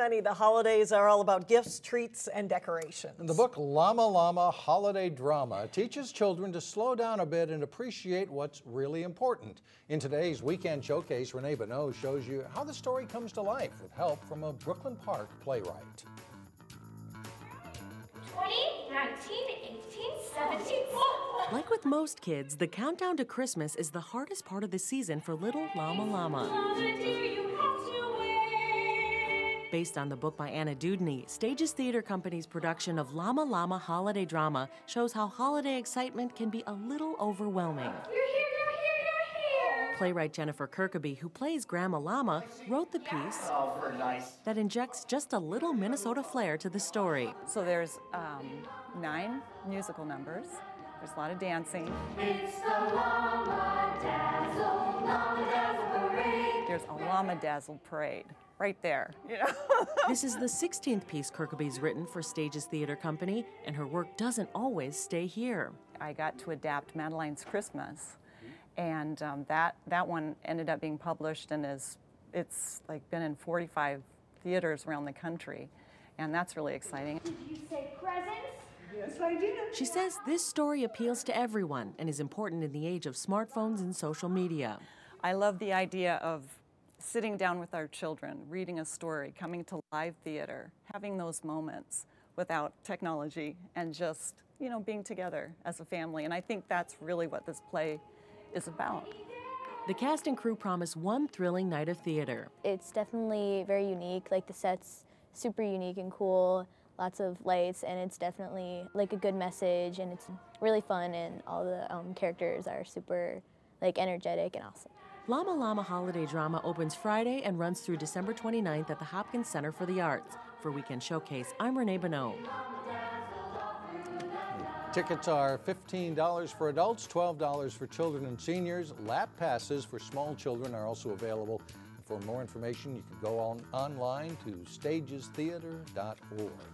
many, the holidays are all about gifts, treats, and decorations. And the book Llama Llama Holiday Drama teaches children to slow down a bit and appreciate what's really important. In today's Weekend Showcase, Renee Bonneau shows you how the story comes to life with help from a Brooklyn Park playwright. 20, 19, 18, 17. Like with most kids, the countdown to Christmas is the hardest part of the season for little Llama Llama. Based on the book by Anna Dewdney, Stages Theatre Company's production of Llama Llama Holiday Drama shows how holiday excitement can be a little overwhelming. Playwright Jennifer Kirkeby, who plays Grandma Llama, wrote the piece that injects just a little Minnesota flair to the story. So there's 9 musical numbers. There's a lot of dancing. It's the Llama Dazzle Parade. There's a Llama Dazzle Parade right there, you know. This is the 16th piece Kirkeby's written for Stages Theatre Company, and her work doesn't always stay here. I got to adapt Madeline's Christmas. And that one ended up being published and it's like been in 45 theaters around the country, and that's really exciting. Did you say presents? Yes, I did. She says this story appeals to everyone and is important in the age of smartphones and social media. I love the idea of sitting down with our children, reading a story, coming to live theater, having those moments without technology and just, you know, being together as a family. And I think that's really what this play is about. The cast and crew promise one thrilling night of theater. It's definitely very unique, like the set's super unique and cool, lots of lights, and it's definitely like a good message, and it's really fun, and all the characters are super like energetic and awesome. Llama Llama Holiday Drama opens Friday and runs through December 29th at the Hopkins Center for the Arts. For Weekend Showcase, I'm Renee Bonneau. Tickets are $15 for adults, $12 for children and seniors. Lap passes for small children are also available. For more information, you can go online to stagestheatre.org.